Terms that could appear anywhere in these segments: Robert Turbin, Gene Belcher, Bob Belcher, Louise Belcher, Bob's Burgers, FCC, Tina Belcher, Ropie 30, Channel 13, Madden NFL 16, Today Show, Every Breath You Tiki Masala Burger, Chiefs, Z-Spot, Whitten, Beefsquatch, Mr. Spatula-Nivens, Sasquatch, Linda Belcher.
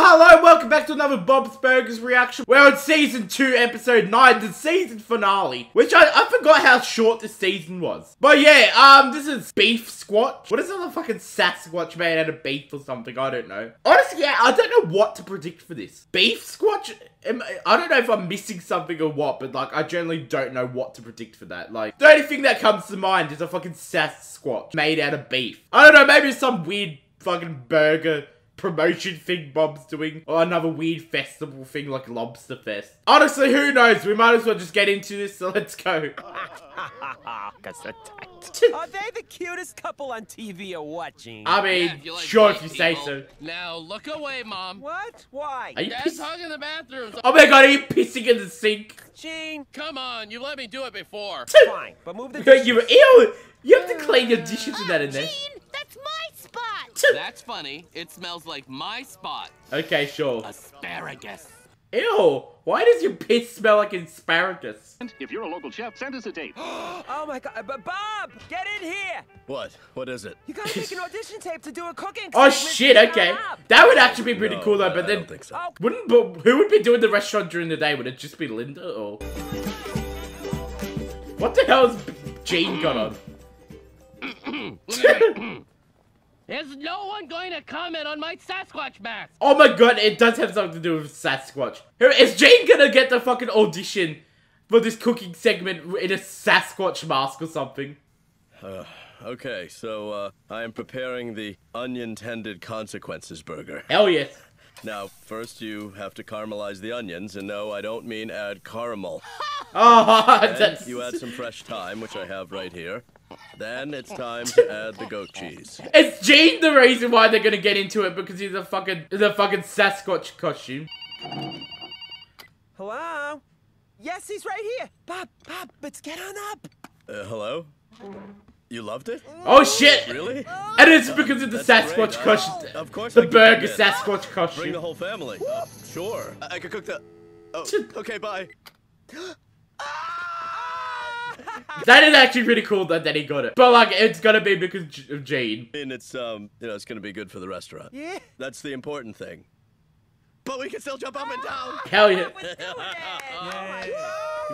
Hello and welcome back to another Bob's Burgers reaction. We're on season 2, episode 9, the season finale, which I forgot how short this season was. But yeah, this is Beefsquatch. What is another fucking Sasquatch made out of beef or something? I don't know. Honestly, yeah, I don't know what to predict for this. Beefsquatch? I don't know if I'm missing something or what, but like, I generally don't know what to predict for that. Like, the only thing that comes to mind is a fucking Sasquatch made out of beef. I don't know, maybe it's some weird fucking burger promotion thing Bob's doing, or another weird festival thing like Lobster Fest. Honestly, who knows? We might as well just get into this, so let's go. Are they the cutest couple on TV or what, Gene? I mean, yeah, sure, if you say so. Now look away, Mom. What? Why? Are you pissing in the bathroom? Oh my God, are you pissing in the sink? Gene, come on, you let me do it before. Fine, but move the dishes. You have to clean your dishes with that in there. Gene, that's my spot. That's funny. It smells like my spot. Okay, sure. Asparagus. Ew, why does your piss smell like asparagus? If you're a local chef, send us a date. Oh my God, Bob, get in here. What? What is it? You gotta make an audition tape to do a cooking. Oh shit, okay. That would actually be pretty cool though, but then I don't think so. Wouldn't, who would be doing the restaurant during the day? Would it just be Linda or? What the hell has Gene got on? There's no one going to comment on my Sasquatch mask! Oh my God, it does have something to do with Sasquatch. Is Gene gonna get the fucking audition for this cooking segment in a Sasquatch mask or something? Okay, so I am preparing the Unintended Consequences burger. Hell yes. Now, first you have to caramelize the onions, and no, I don't mean add caramel. Oh, that's... You add some fresh thyme, which I have right here. Then it's time to add the goat cheese. It's Gene the reason why they're gonna get into it, because he's the fucking Sasquatch costume. Hello? Yes, he's right here. Bob, let's get on up. Hello? You loved it? Oh shit! Really? And it's because of the Sasquatch costume. Of course. The burger Sasquatch costume. Bring the whole family. Sure. I could cook the. Oh. Okay. Bye. That is actually pretty cool that he got it. But like, it's gonna be because of Gene. And it's you know, it's gonna be good for the restaurant. Yeah. That's the important thing. But we can still jump up and down. Hell yeah!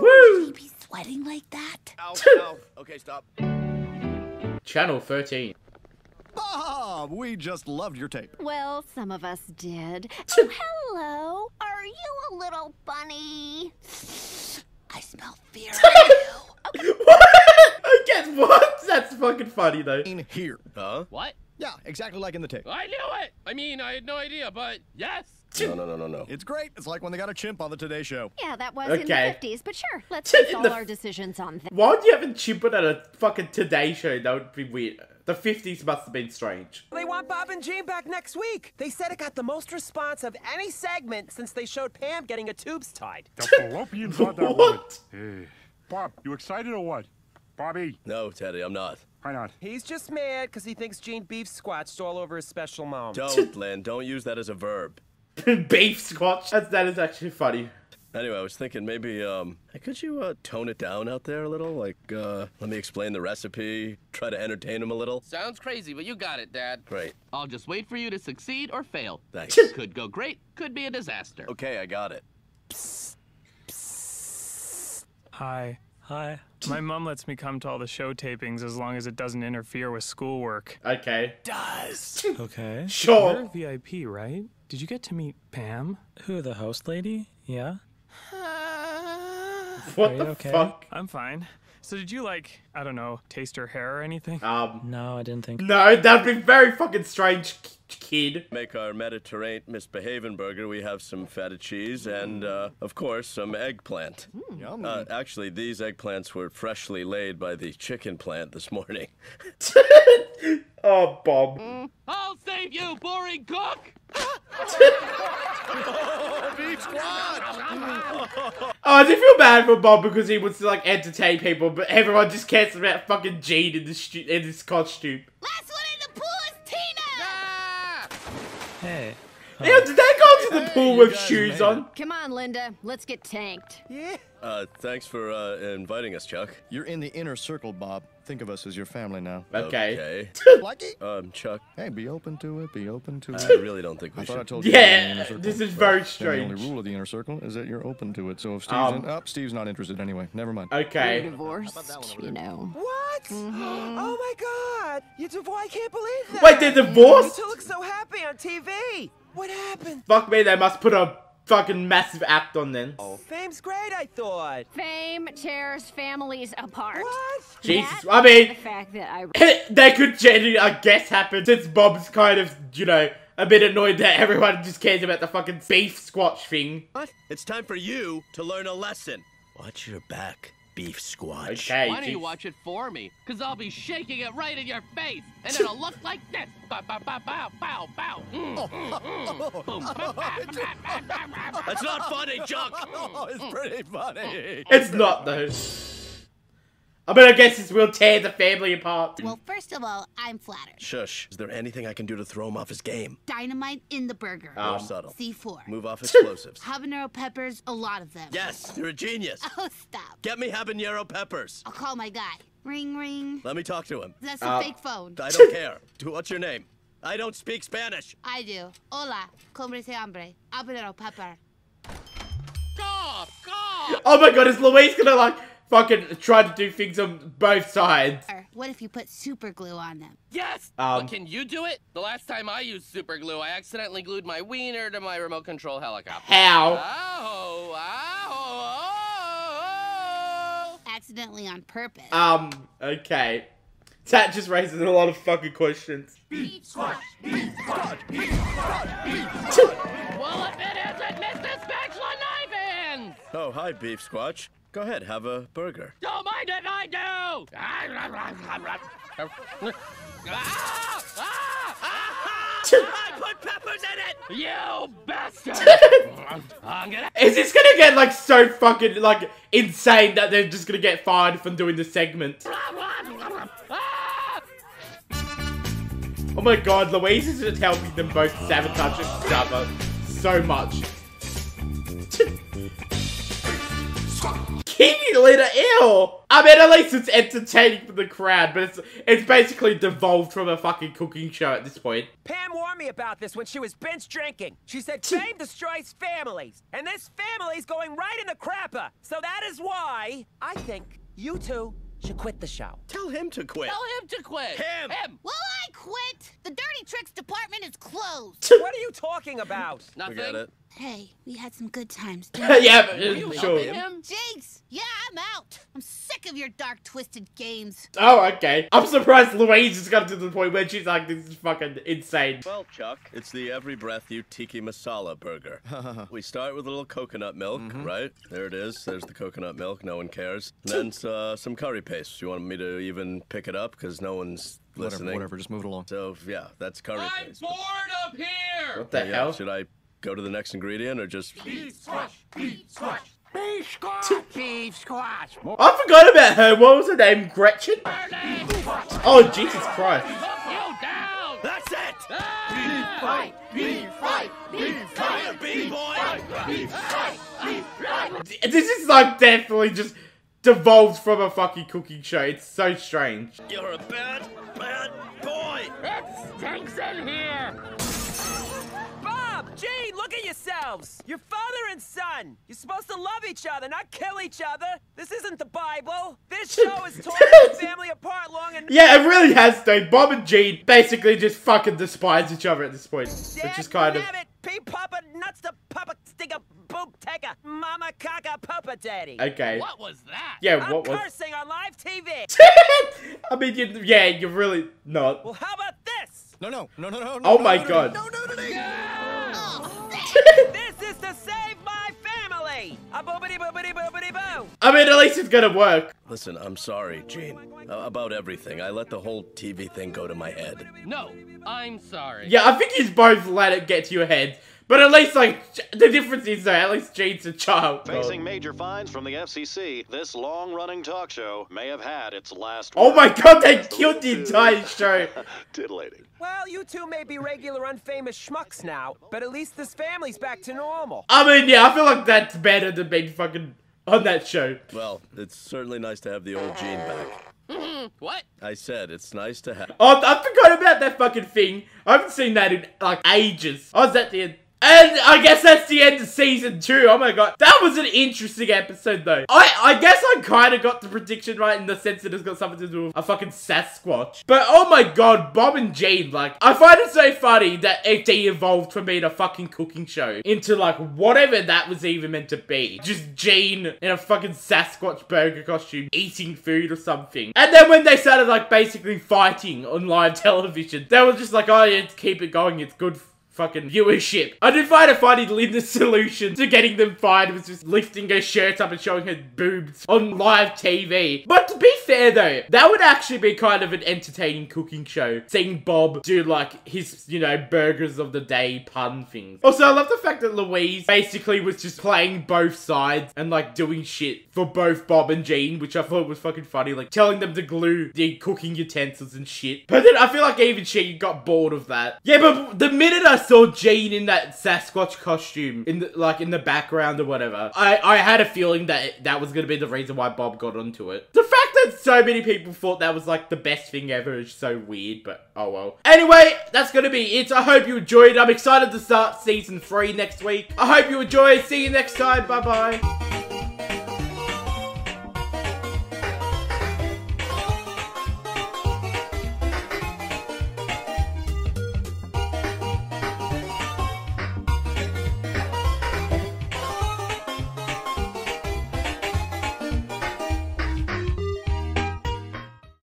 Woo! You be sweating like that? Ow, ow. Okay, stop. Channel 13. Bob, we just loved your tape. Well, some of us did. Oh, hello. Are you a little bunny? I smell fear. I guess what? That's fucking funny though. In here, huh? What? Yeah, exactly like in the tape. I knew it. I mean, I had no idea, but yes. No. It's great. It's like when they got a chimp on the Today Show. Yeah, that was in the '50s, but sure. Let's base all our decisions on that. Why would you have a chimp on a fucking Today Show? That would be weird. The 50s must have been strange. They want Bob and Gene back next week. They said it got the most response of any segment since they showed Pam getting her tubes tied. The fallopian brought that woman. Bob, you excited or what? Bobby? No, Teddy, I'm not. Why not? He's just mad because he thinks Gene Beefsquatched all over his special mom. Don't, Lynn. Don't use that as a verb. Beefsquatch? That is actually funny. Anyway, I was thinking maybe, could you, tone it down out there a little? Like, let me explain the recipe, try to entertain him a little. Sounds crazy, but you got it, Dad. Great. I'll just wait for you to succeed or fail. Thanks. Could go great, could be a disaster. Okay, I got it. Psst. Psst. Hi. Hi. My mom lets me come to all the show tapings as long as it doesn't interfere with schoolwork. Okay. Does. Okay. Sure. You're a VIP, right? Did you get to meet Pam? Who, the host lady? Yeah. What the fuck? I'm fine. So did you, like, I don't know, taste her hair or anything? No, I didn't think. No, that'd be very fucking strange, kid. Make our Mediterranean misbehaving burger. We have some feta cheese and, of course, some eggplant. Mm. Actually, these eggplants were freshly laid by the chicken plant this morning. Oh, Bob. I'll save you, boring cook! Oh, Beefsquatch! I do feel bad for Bob because he wants to, like, entertain people, but everyone just cares about fucking Gene in this costume. Last one in the pool is Tina! Nah! Hey. Did that the pool with shoes on. Come on, Linda. Let's get tanked. Yeah. Thanks for inviting us, Chuck. You're in the inner circle, Bob. Think of us as your family now. Okay. Lucky? Chuck. Hey, be open to it. Be open to it. I really don't think we should. I told you this is very strange. The only rule of the inner circle is that you're open to it. So if Steve's Steve's not interested anyway. Never mind. Okay. You're divorced, you know. What? Mm-hmm. Oh my God! You divorced? I can't believe that. Wait, they're divorced? You look so happy on TV. What happened? Fuck me, they must put a fucking massive act on them. Oh. Fame's great, I thought. Fame tears families apart. What? Jesus, I mean, the fact that they could genuinely, I guess, happen since Bob's kind of, you know, a bit annoyed that everyone just cares about the fucking Beefsquatch thing. What? It's time for you to learn a lesson. Watch your back, Beefsquatch. Okay, why don't you watch it for me? Because I'll be shaking it right in your face, and it'll look like this. Bow, bow, bow, bow, bow, bow. It's not funny, Chuck. Oh, it's pretty funny. It's not, though. I mean, I guess this will tear the family apart. Well, first of all, I'm flattered. Shush. Is there anything I can do to throw him off his game? Dynamite in the burger. More subtle. C4. Move off explosives. Habanero peppers, a lot of them. Yes, you're a genius. Oh, stop. Get me habanero peppers. I'll call my guy. Ring, ring. Let me talk to him. That's a fake phone. I don't care. What's your name? I don't speak Spanish. I do. Hola, como se hambre. Habanero pepper. God, God. Oh my God, is Louise gonna like... fucking try to do things on both sides. What if you put super glue on them? Yes! But can you do it? The last time I used super glue, I accidentally glued my wiener to my remote control helicopter. How? Oh, oh, oh, oh. Accidentally on purpose. Okay. That just raises a lot of fucking questions. Beefsquatch! Beefsquatch! Beefsquatch! Beefsquatch! Well, if it isn't Mr. Spatula-Nivens! Oh, hi, Beefsquatch. Go ahead, have a burger. Don't mind it, I do! I put peppers in it! You bastard! I'm gonna... Is this gonna get, like, so fucking, like, insane that they're just gonna get fired from doing the segment? Oh my God, Louise is just helping them both sabotage each other so much. Kiwi leader, ew! I mean, at least it's entertaining for the crowd, but it's basically devolved from a fucking cooking show at this point. Pam warned me about this when she was binge drinking. She said fame destroys families, and this family's going right in the crapper. So that is why I think you two should quit the show. Tell him to quit. Tell him to quit. Him. Will I quit? The dirty tricks department is closed. What are you talking about? Nothing. We got it. Hey, we had some good times. Yeah, but you sure. Jinx! Yeah, I'm out. I'm sick of your dark, twisted games. Oh, okay. I'm surprised Louise has gotten to the point where she's like, this is fucking insane. Well, Chuck, it's the Every Breath You Tiki Masala Burger. We start with a little coconut milk, right? There it is. There's the coconut milk. No one cares. And then some curry paste. You want me to even pick it up? Because no one's... listening. Whatever, just move it along. So, yeah, that's curry paste. I'm bored up here! What the hell? Should I... go to the next ingredient, or just Beefsquatch, Beefsquatch, Beefsquatch, Beefsquatch. I forgot about her. What was her name? Gretchen. Oh Jesus Christ! You down. That's it. Beefsquatch, Beefsquatch, Beefsquatch, Beefsquatch, Beefsquatch, Beefsquatch. This is like definitely just devolved from a fucking cooking show. It's so strange. You're a bad, bad boy. It stinks in here. Gene, look at yourselves! Your father and son! You're supposed to love each other, not kill each other! This isn't the Bible! This show is torn the family apart long enough! Yeah, it really has though. Bob and Gene basically just fucking despise each other at this point. Dad, which is kind of... Pee Papa nuts the Papa Sticker Boop Taker Mama Kaka Papa Daddy. Okay. What was that? Yeah, what was... I'm cursing on live TV! I mean, yeah, you're really not. Well, how about this? No, no, no, no, no, oh my God. No, no, no, no, no. This is to save my family! A-boobity-boobity-boobity-boo! I mean, at least it's gonna work. Listen, I'm sorry, Gene, about everything. I let the whole TV thing go to my head. No, I'm sorry. Yeah, I think you both let it get to your heads. But at least, like, the difference is that at least Jade's a child. Facing major fines from the FCC, this long-running talk show may have had its last word. Oh my god, they killed the entire show. Titillating. Well, you two may be regular unfamous schmucks now, but at least this family's back to normal. I mean, yeah, I feel like that's better than being fucking on that show. Well, it's certainly nice to have the old Gene back. What? I said it's nice to have. Oh, I forgot about that fucking thing. I haven't seen that in, like, ages. I was at the end. And I guess that's the end of season 2. Oh my god. That was an interesting episode though. I guess I kind of got the prediction right in the sense that it's got something to do with a fucking Sasquatch. But oh my god, Bob and Gene, like, I find it so funny that it evolved from being a fucking cooking show into like whatever that was even meant to be. Just Gene in a fucking Sasquatch burger costume eating food or something. And then when they started like basically fighting on live television, they were just like, oh yeah, keep it going, it's good fucking viewership. I did find it funny Linda's solution to getting them fired was just lifting her shirt up and showing her boobs on live TV. But to be fair though, that would actually be kind of an entertaining cooking show. Seeing Bob do like his, you know, burgers of the day pun things. Also, I love the fact that Louise basically was just playing both sides and like doing shit for both Bob and Gene, which I thought was fucking funny. Like telling them to glue the cooking utensils and shit. But then I feel like even she got bored of that. Yeah, but the minute I saw Gene in that Sasquatch costume in the, like, in the background or whatever, I had a feeling that that was gonna be the reason why Bob got onto it. The fact that so many people thought that was like the best thing ever is so weird, but oh well. Anyway, that's gonna be it. I hope you enjoyed. I'm excited to start season 3 next week. I hope you enjoy. See you next time. Bye bye.